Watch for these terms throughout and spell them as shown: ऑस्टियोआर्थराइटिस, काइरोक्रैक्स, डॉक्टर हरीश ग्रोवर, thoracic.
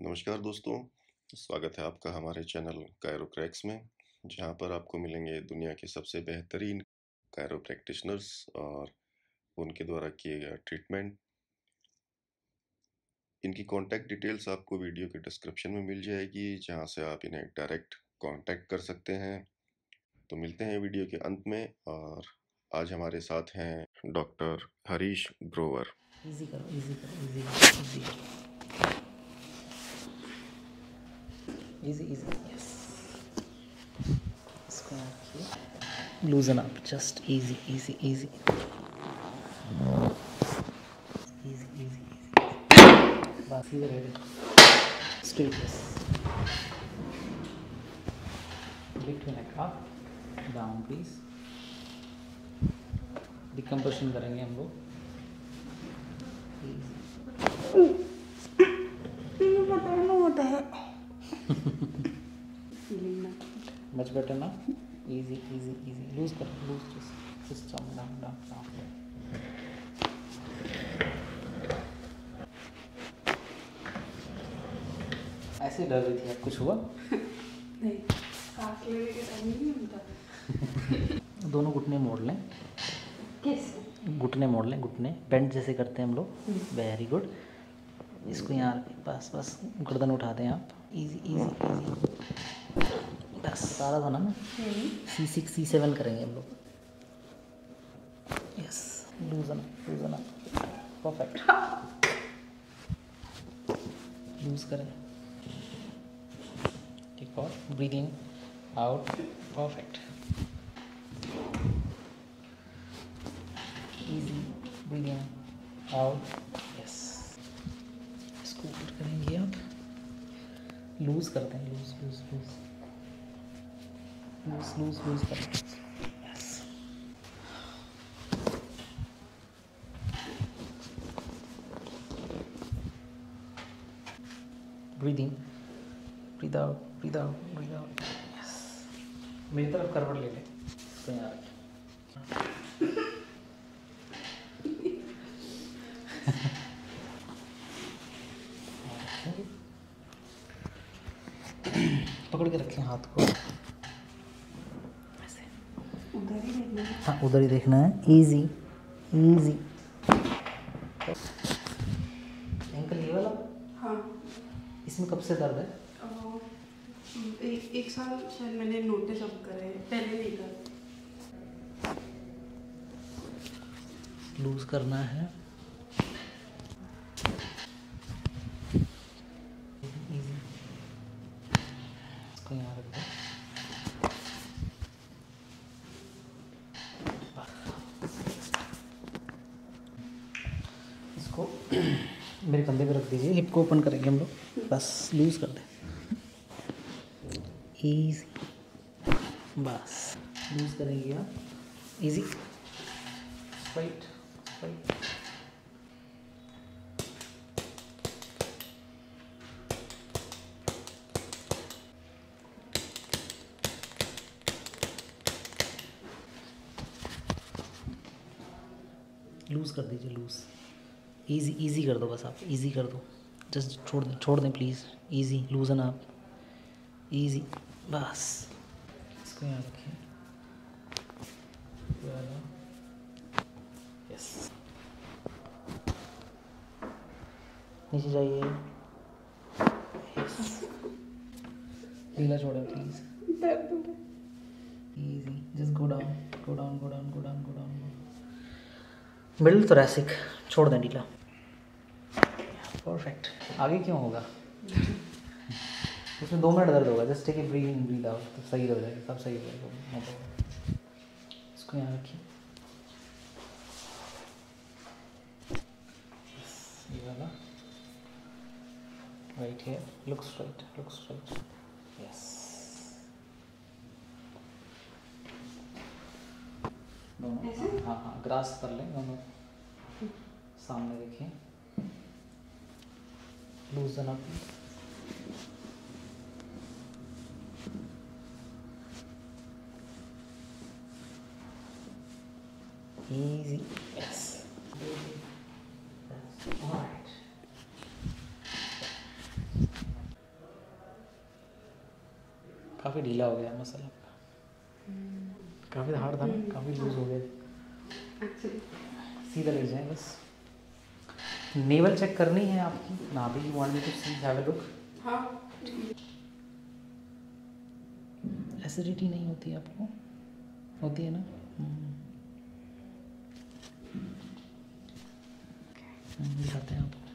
नमस्कार दोस्तों, स्वागत है आपका हमारे चैनल काइरोक्रैक्स में, जहां पर आपको मिलेंगे दुनिया के सबसे बेहतरीन काइरो प्रैक्टिशनर्स और उनके द्वारा किए गए ट्रीटमेंट। इनकी कांटेक्ट डिटेल्स आपको वीडियो के डिस्क्रिप्शन में मिल जाएगी, जहां से आप इन्हें डायरेक्ट कांटेक्ट कर सकते हैं। तो मिलते हैं वीडियो के अंत में, और आज हमारे साथ हैं डॉक्टर हरीश ग्रोवर। इजी करो, इजी करो, इजी करो, इजी करो। Easy easy yes. इसको रखिए। Loosen up, just easy easy easy. Easy easy. बस इधर है। Straight yes. Lift neck up, down please. Decompression करेंगे हम लोग। मच बेटर ना। Easy easy easy. लूज कर, loose system. Down down down. ऐसे डर रही थी आप, कुछ हुआ नहीं? सांस लेने के टाइम नहीं होता। दोनों घुटने मोड़ लें। कैसे? घुटने मोड़ लें, घुटने बेंड जैसे करते हैं हम लोग। Very good. इसको यहाँ बस बस गर्दन उठा दें आप। Easy easy easy. बस सारा था ना। C6 C7 करेंगे हम लोग। Yes. Loosen loosen. Perfect. Loose करें। ठीक और breathing out. Perfect. Easy breathing out. Yes. इसको ऊपर करेंगे आप। लूज करते हैं। Loose loose loose loose loose loose करते हैं। Yes. Breathing. Breathe out breathe out breathe out. Yes. मेरी तरफ करवट ले लें। इसको यहाँ रखें। पकड़ के रखें हाथ को। ऐसे उधर ही देखना है। हाँ, उधर ही देखना है। Easy easy. एंकल ये वाला? हाँ। इसमें कब से दर्द है? एक साल शायद मैंने नोटिस अब करे, पहले नहीं कर। लूज करना है। यहाँ रख दो। इसको मेरे कंधे पे रख दीजिए। हिप को ओपन करेंगे हम लोग। बस लूज कर दें। इजी। बस लूज करेंगे आप। इजी। Straight straight. लूज़ कर दीजिए। लूज़। इजी इजी कर दो। बस आप इजी कर दो। जस्ट छोड़ दें प्लीज़। इजी। लूज ना आप। इजी। बस। इसको यहाँ रखें। यस। नीचे जाइए। ढीला छोड़ें please. Easy. Just go down go down go down go down go down. Middle thoracic छोड़ दें ढीला। परफेक्ट। आगे क्यों होगा? उसमें 2 मिनट दर्द होगा। Just take a breath in breath out. तो सही हो जाएगा, सब सही हो जाएगा। इसको यहाँ रखिए। ये वाला राइट है। Look straight look straight. Yes. दोनों हाँ हाँ ग्रास कर लें। दोनों सामने देखिए। Loose up. Easy. Yes. All right. काफी ढीला हो गया मसाला आपका, काफी हार्ड था, काफी लूज हो गया। सीधा ले जाए बस। नेवल चेक करनी है आपकी, नाभि। You want me to see have a look? हाँ। एसिडिटी नहीं होती आपको? होती है ना? दिखाते हैं आपको।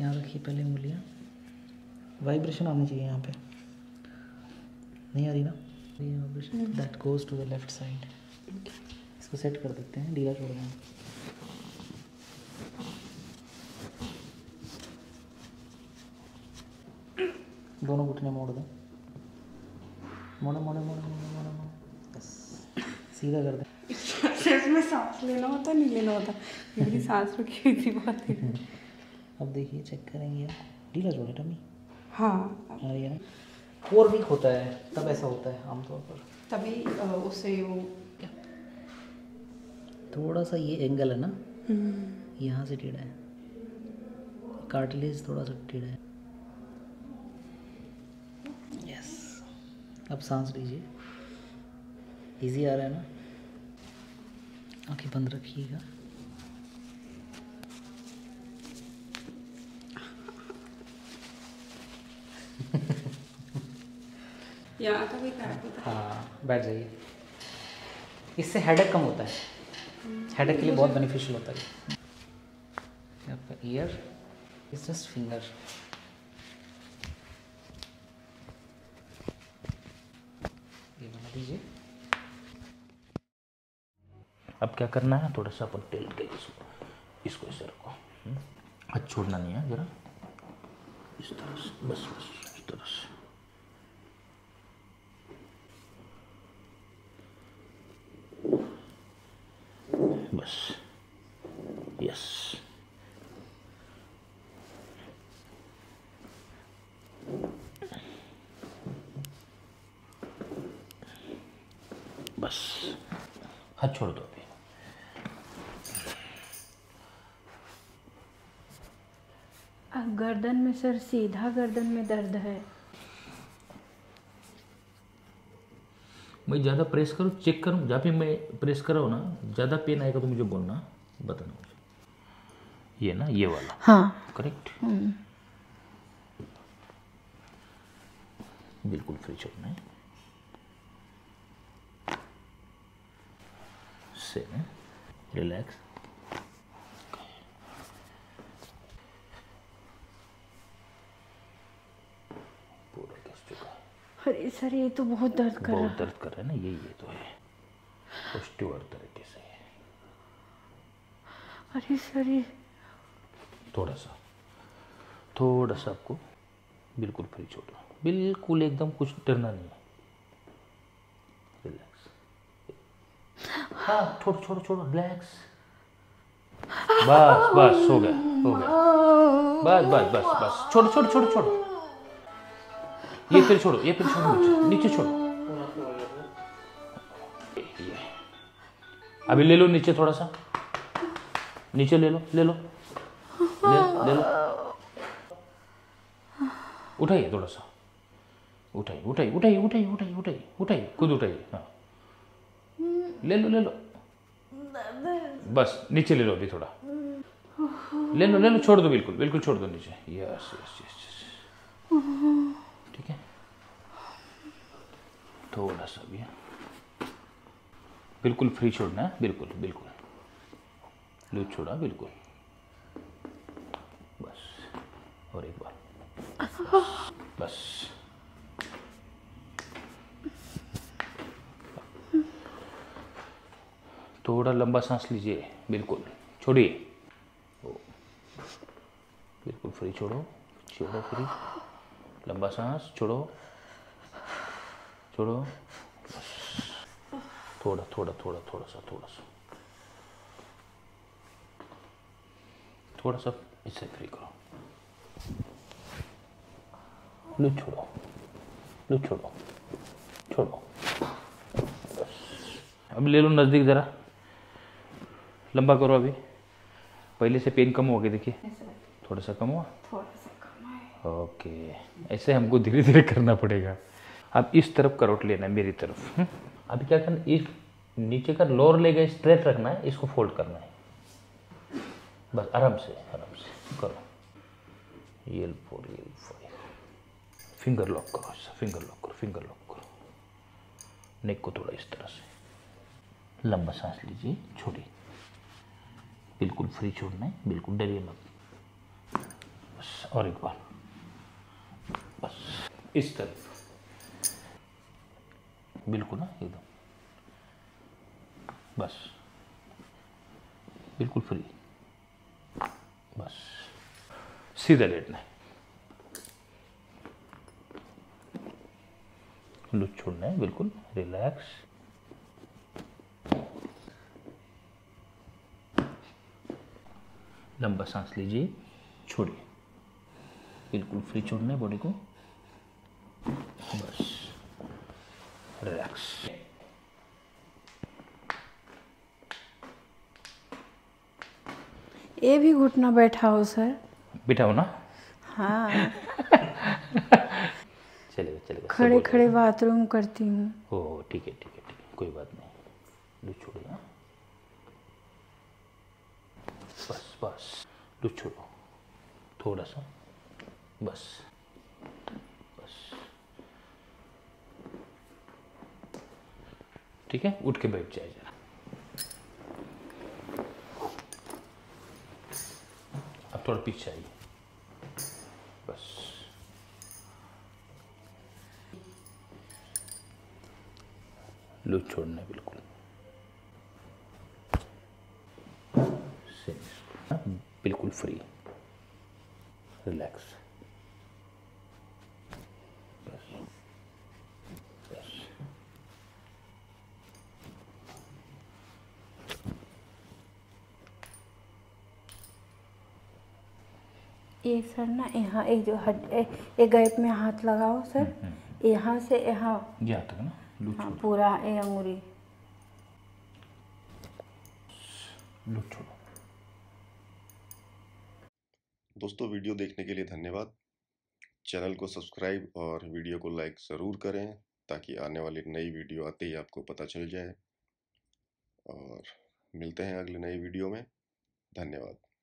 यहाँ रखिए पहले उंगलियाँ, वाइब्रेशन आनी चाहिए यहाँ पे, नहीं आ रही ना vibration? That goes to the left side. इसको सेट कर देते हैं, ढीला छोड़ दें। दोनों घुटने मोड़ दें, मोड़े मोड़े मोड़े मोड़े मोड़े, सीधा कर दें। इसमें सांस लेना होता नहीं लेना होता, मेरी सांस रुकी हुई थी बहुत। अब देखिए चेक करेंगे, ढीला जोड़े टमी। हाँ यार 4 वीक होता है तब ऐसा होता है आमतौर पर, तभी उससे वो क्या थोड़ा सा ये एंगल है ना, यहाँ से टेढ़ा है, कार्टिलेज थोड़ा सा टेढ़ा है। यस, अब सांस लीजिए, इजी आ रहा है ना? आँखें बंद रखिएगा। यहाँ तो भी हाँ, बैठ जाइए। इससे हेडेक कम होता है, हेडेक के लिए बहुत बेनिफिशियल होता है। आपका ईयर इज जस्ट फिंगर, ये बना दीजिए। अब क्या करना है, थोड़ा सा अपन टेल्ट के इसको ऐसे रखो, हाथ छोड़ना नहीं है, जरा इस तरह से, बस बस इस तरह से। बस, यस, बस, हाथ छोड़ दो। गर्दन में सर, सीधा गर्दन में दर्द है भाई। ज़्यादा प्रेस करो, चेक करो, जहाँ पे मैं प्रेस करो ना, ज़्यादा पेन आएगा तो मुझे बोलना, बताना मुझे। ये ना ये वाला, हाँ करेक्ट, बिल्कुल फ्री छोड़ना है। रिलैक्स, सर ये तो बहुत दर्द कर रहा है, बहुत दर्द कर रहा है ना, ये तो है ऑस्टियोआर्थराइटिस है। अरे सर ये थोड़ा सा आपको बिल्कुल फ्री छोड़ना, बिल्कुल एकदम, कुछ डरना नहीं है, रिलैक्स। हाँ छोड़ो, रिलैक्स, बस हो गया, बस छोड़ो, ये फिर छोड़ो, नीचे छोड़ो, ये अभी ले लो नीचे, थोड़ा सा नीचे ले लो, उठाइए, थोड़ा सा उठाइए, खुद उठाइए, हाँ ले लो, बस नीचे ले लो, अभी थोड़ा ले लो, छोड़ दो, बिल्कुल छोड़ दो नीचे। यस, ठीक है, थोड़ा सा भी बिल्कुल फ्री छोड़ना है, बिल्कुल लूज छोड़ा, बिल्कुल, बस। और एक बार, बस थोड़ा लंबा सांस लीजिए, बिल्कुल छोड़िए, बिल्कुल फ्री छोड़ो, फ्री लंबा सांस, छोड़ो, बस थोड़ा सा इससे फ्री करो, लूज छोड़ो, बस। अब ले लो नज़दीक, ज़रा लंबा करो, अभी पहले से पेन कम हो गया, देखिए थोड़ा सा कम हुआ, ओके। ऐसे हमको धीरे धीरे करना पड़ेगा। अब इस तरफ करोट लेना है मेरी तरफ। अभी क्या करना, इस नीचे का लोअर लेग स्ट्रेट रखना है, इसको फोल्ड करना है बस, आराम से करो। L4, L5, फिंगर लॉक करो, फिंगर लॉक करो, फिंगर लॉक करो। नेक को थोड़ा इस तरह से लंबा सांस लीजिए, छोड़िए, बिल्कुल फ्री छोड़ना है, बिल्कुल डरिए मत। बस और एक बार, बस इस तरफ बिल्कुल ना, एकदम बस बिल्कुल फ्री, बस सीधा लेटना है, लूज छोड़ना है, बिल्कुल रिलैक्स। लंबा सांस लीजिए, छोड़िए, बिल्कुल फ्री छोड़ना है बॉडी को, बस रिलैक्स। ये भी घुटना बैठाओ सर, बिठाओ ना, हाँ। चलेगा चलेगा, खड़े खड़े बाथरूम करती हूँ। ओ ठीक है ठीक है ठीक है, कोई बात नहीं, लूज छोड़िए, बस बस लूज छोड़ो थोड़ा सा, बस बस ठीक है। उठ के बैठ जाए जरा, अब थोड़ा पीछे आइए, बस लूज छोड़ना है बिल्कुल, बिल्कुल फ्री, रिलैक्स, बस बस ये सर ना, यहाँ एक जो एक गैप में हाथ लगाओ सर, यहाँ से यहाँ तक ना, हाँ, पूरा ये अंगूरी लूज छोड़ो। दोस्तों वीडियो देखने के लिए धन्यवाद। चैनल को सब्सक्राइब और वीडियो को लाइक ज़रूर करें ताकि आने वाली नई वीडियो आते ही आपको पता चल जाए। और मिलते हैं अगले नई वीडियो में, धन्यवाद।